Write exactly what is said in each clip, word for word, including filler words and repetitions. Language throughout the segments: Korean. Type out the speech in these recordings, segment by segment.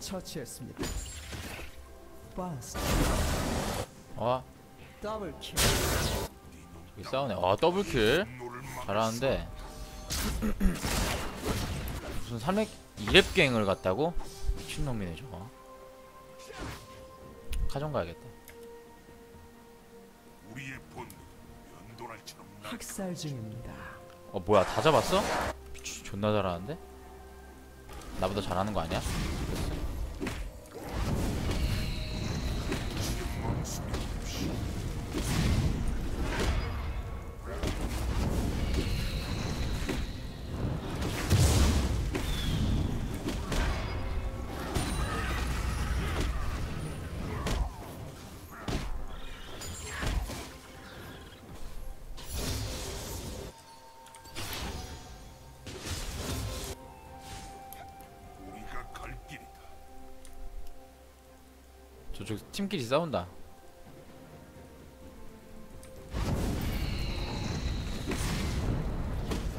처치했습니다. 아, 더블킬. 저기 싸우네. 아, 더블킬 잘하는데. 무슨 삼 렙 이 렙갱을 갔다고? 미친놈이네 저거. 카정 가야겠다. 우리의 본 면도날처럼 학살 중입니다. 어 뭐야, 다 잡았어? 미치, 존나 잘하는데? 나보다 잘하는 거 아니야? 저쪽 팀끼리 싸운다.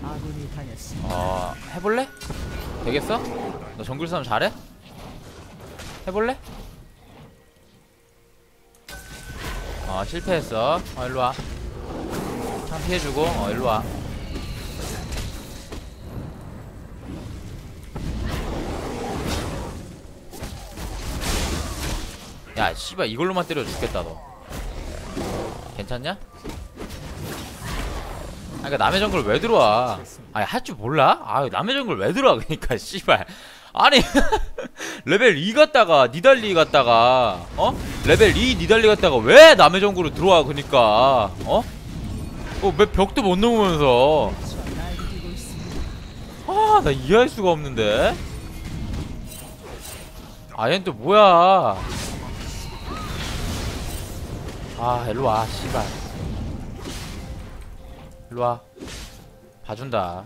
아군이 당했어. 어, 해볼래? 되겠어? 너 정글 싸움 잘해? 해볼래? 어, 실패했어. 어, 일로와. 창 피해주고, 어, 일로와. 야, 씨발, 이걸로만 때려 죽겠다, 너. 괜찮냐? 아, 그니까 남의 정글 왜 들어와? 아니, 할 줄 몰라? 아, 남의 정글 왜 들어와? 그니까, 씨발. 아니, 레벨 이 갔다가, 니달리 갔다가, 어? 레벨 이 니달리 갔다가 왜 남의 정글로 들어와? 그니까, 어? 어, 맵 벽도 못 넘으면서. 아, 나 이해할 수가 없는데? 아, 얜 또 뭐야? 아, 일로와, 씨발. 일로와. 봐준다.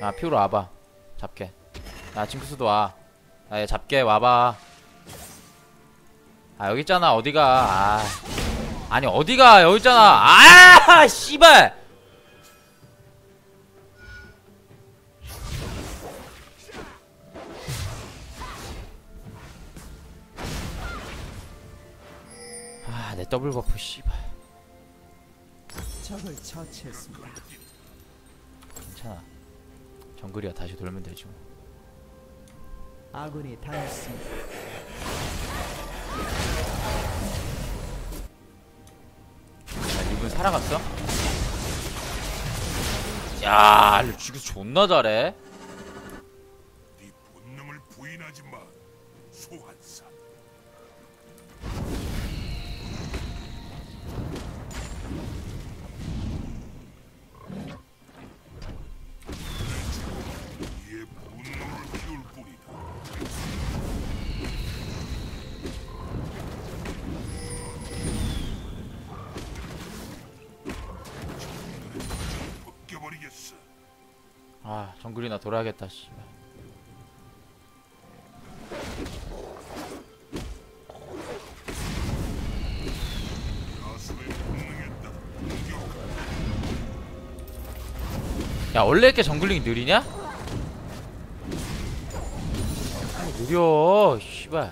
나 피우러 와봐. 잡게. 나 징크스도 와. 나 얘 잡게 와봐. 아, 여기 있잖아. 어디가. 아. 아니, 어디가. 여기 있잖아. 아, 씨발. 아, 내 더블 버프, 씨발. 적을 처치했습니다. 괜찮아. 정글이야, 다시 돌면 되지 뭐. 아군이 당했습니다. 야, 이분 살아갔어? 야, 지금 존나 잘해. 네 본능을 부인하지 마, 소환사. 아, 정글이나 돌아야겠다, 씨발. 야, 원래 이렇게 정글링이 느리냐? 아, 느려, 씨발.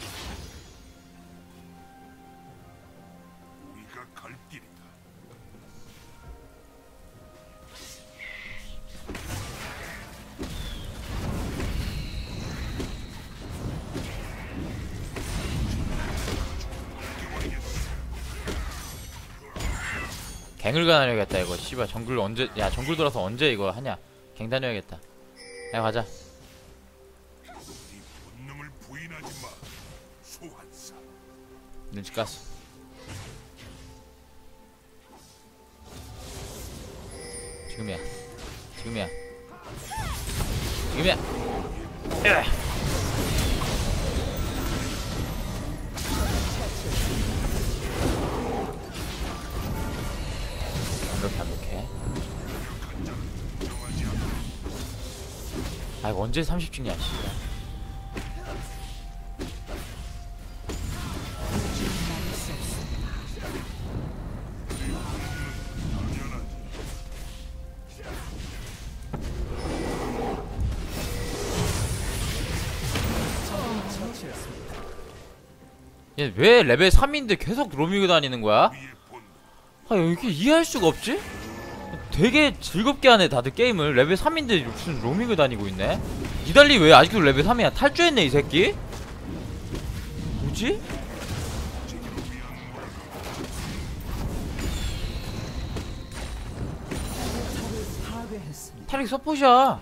갱을 가다녀야겠다 이거. 씨발, 정글 언제, 야, 정글 돌아서 언제 이거 하냐. 갱 다녀야겠다. 야, 가자. 눈치 깠어. 지금이야, 지금이야, 지금이야. 으악. 이렇게. 아, 이거 언제 삼십 층이야, 씨발. 얘 왜 레벨 삼인데 계속 로밍을 다니는 거야? 아, 이게 이해할 수가 없지? 되게 즐겁게 하네 다들 게임을. 레벨 삼인데 무슨 로밍을 다니고 있네. 니달리 왜 아직도 레벨 삼이야? 탈주했네 이 새끼? 뭐지? 탈릭 서폿이야.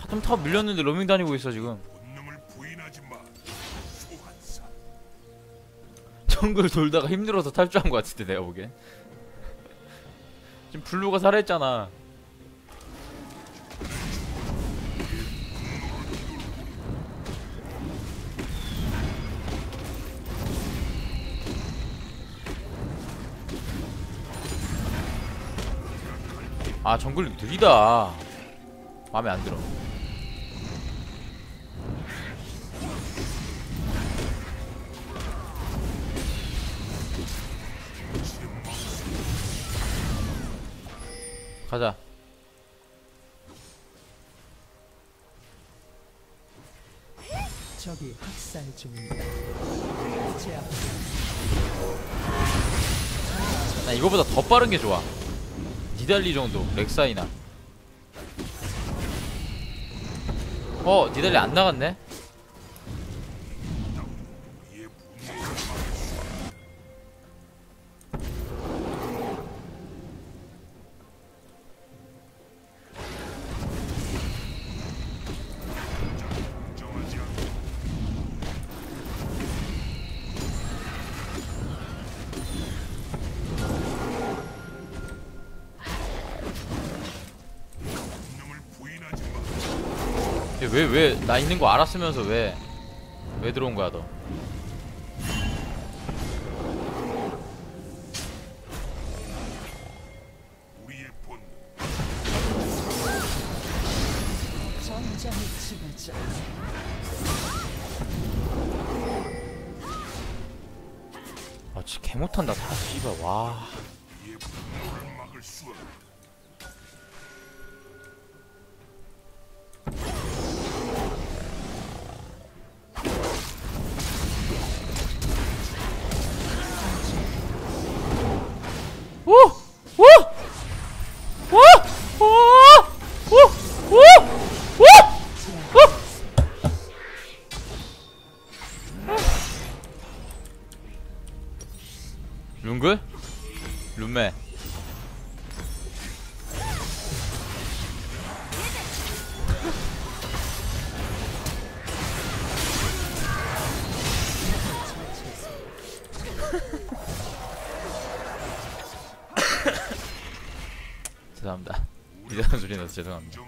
바텀 탑 밀렸는데 로밍 다니고 있어 지금. 정글 돌다가 힘들어서 탈주한 것 같은데 내가 보기엔. 지금 블루가 살아있잖아. 아, 정글 느리다. 마음에 안 들어. 가자. 저기 학살 중입니다. 나 이거보다 더 빠른 게 좋아. 니달리 정도, 렉사이나. 어, 니달리 안 나갔네. 왜, 왜, 나 있는 거 알았으면서 왜, 왜 들어온 거야, 너? 아, 진짜 개 못한다, 다, 씨발, 와. 룬글? 룬매 죄송합니다. 이상한 소리 나서 죄송합니다.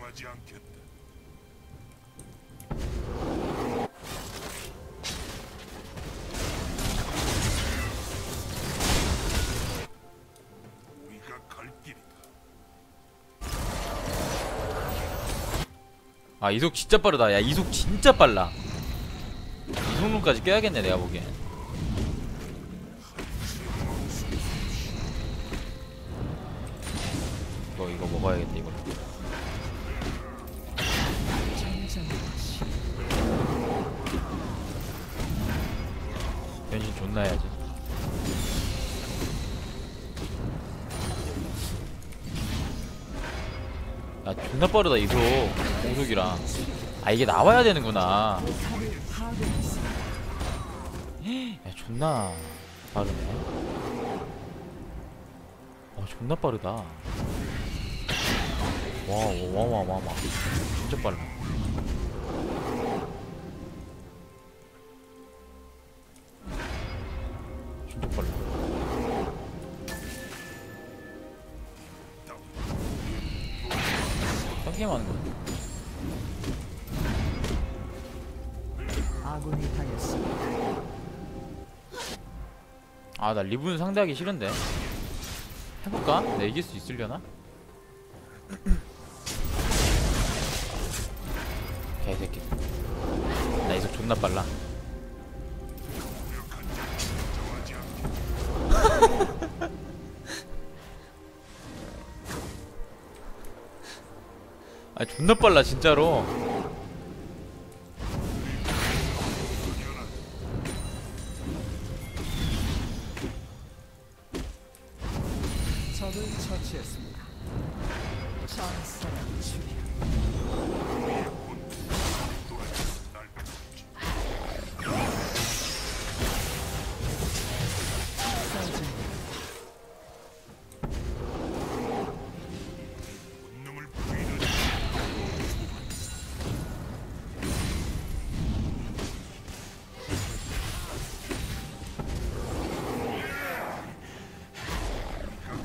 아, 이속 진짜 빠르다. 야, 이속 진짜 빨라. 이속론까지 껴야겠네 내가 보기엔. 이거 이거 먹어야겠다 이거. 변신 존나 해야지. 야, 존나 빠르다 이속. 공속이랑. 아, 이게 나와야 되는구나. 야, 존나 빠르네. 와, 존나 빠르다. 와, 와, 와, 와, 와. 진짜 빨라. 진짜 빨라. 게임 하는 거야. 아군이 당했습니다. 아, 나 리븐 상대하기 싫은데. 해볼까? 내 이길 수 있으려나? 개새끼. 나 이속 존나 빨라. 아, 존나 빨라 진짜로. 것이었습니다. 전사를 주여.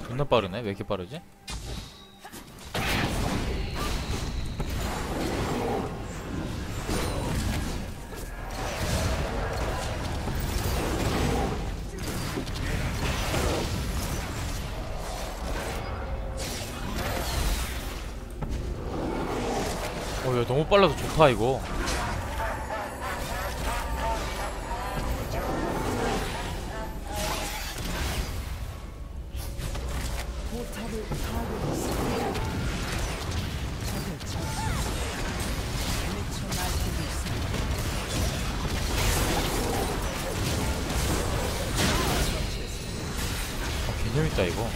존나 빠르네. 왜 이렇게 빠르지? 어, 야, 너무 빨라서 좋다 이거. 재밌다 이거.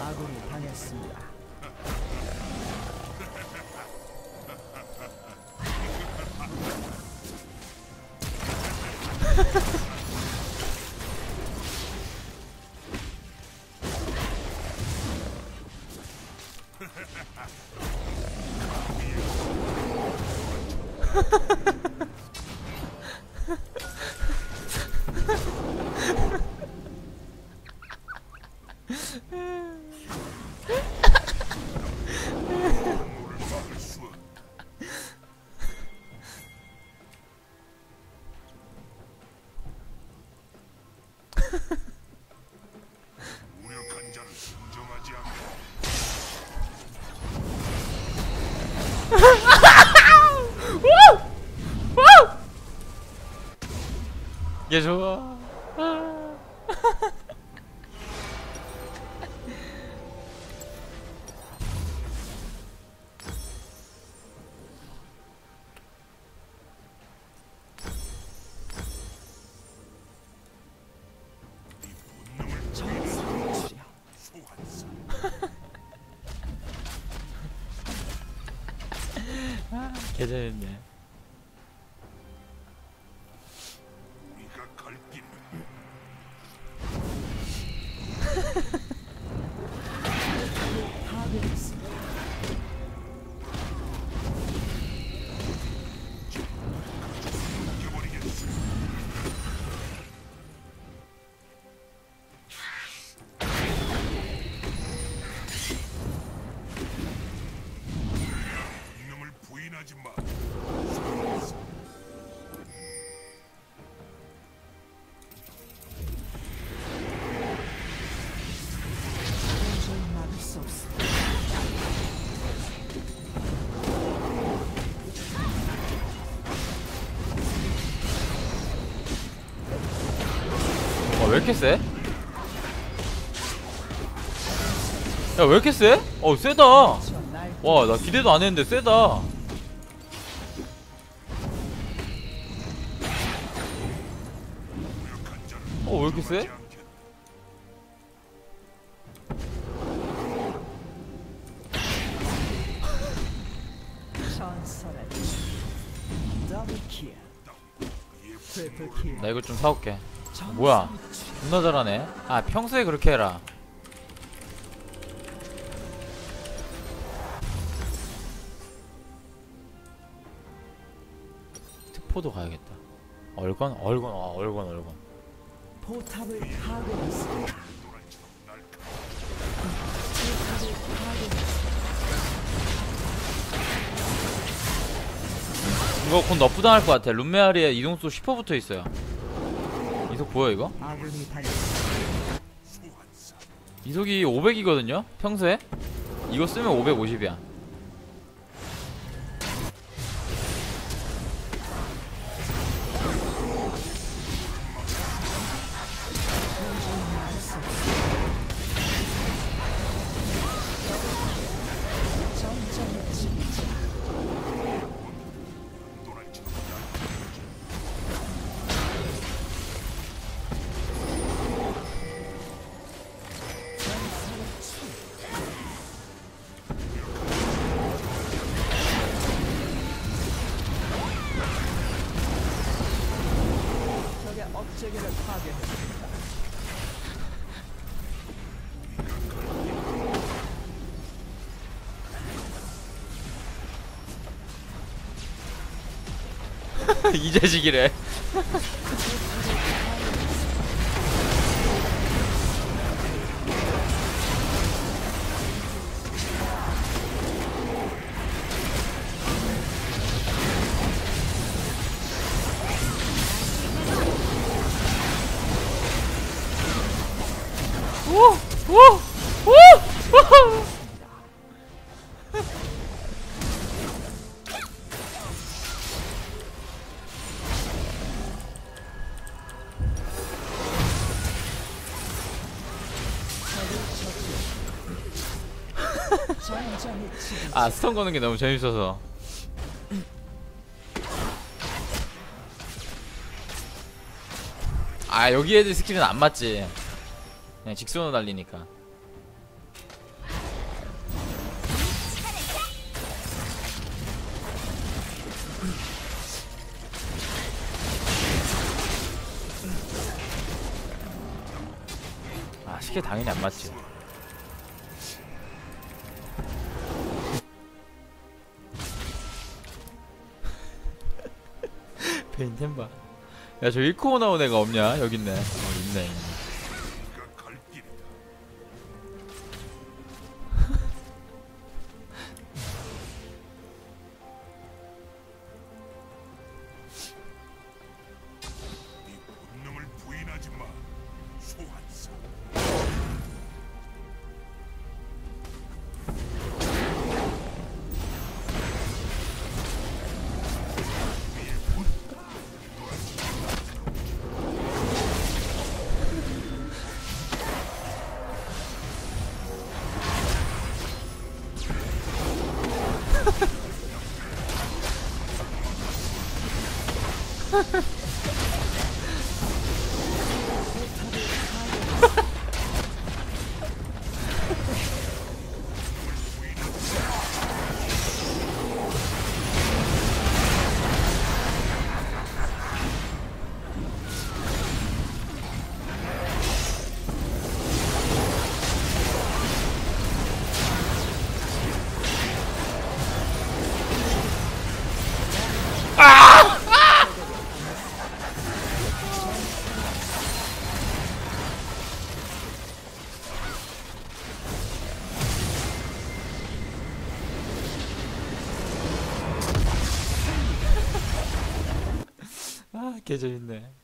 아군이 당했습니다. 얘 좋아. 개재밌네. 왜 이렇게 쎄? 야, 왜 이렇게 쎄? 어, 쎄다. 와, 나 기대도 안 했는데 쎄다. 어, 왜 이렇게 쎄? 나 이거 좀 사올게. 뭐야, 존나 잘하네. 아, 평소에 그렇게 해라. 특포도 가야겠다. 얼건? 얼건, 아, 얼건, 얼건. 포탑을 파괴했습니다. 포탑을 파괴했습니다. 이거 곧 너프 당할 것 같아. 룸메아리에 이동수 십 퍼센트 붙어 있어요. 이속 보여 이거? 이속이 오백이거든요? 평소에? 이거 쓰면 오백오십이야 세계를 파괴했습니다. 이 자식이래. 아, 스턴 거는 게 너무 재밌어서. 아, 여기 애들 스킬은 안 맞지. 그냥 직선으로 날리니까. 아, 스킬 당연히 안 맞지. 인텐바. 야, 저 일 코어 나온 애가 없냐? 여기 있네. 어, 있네. 이 본능을 부인하지 마. 소환사. 개 재밌네.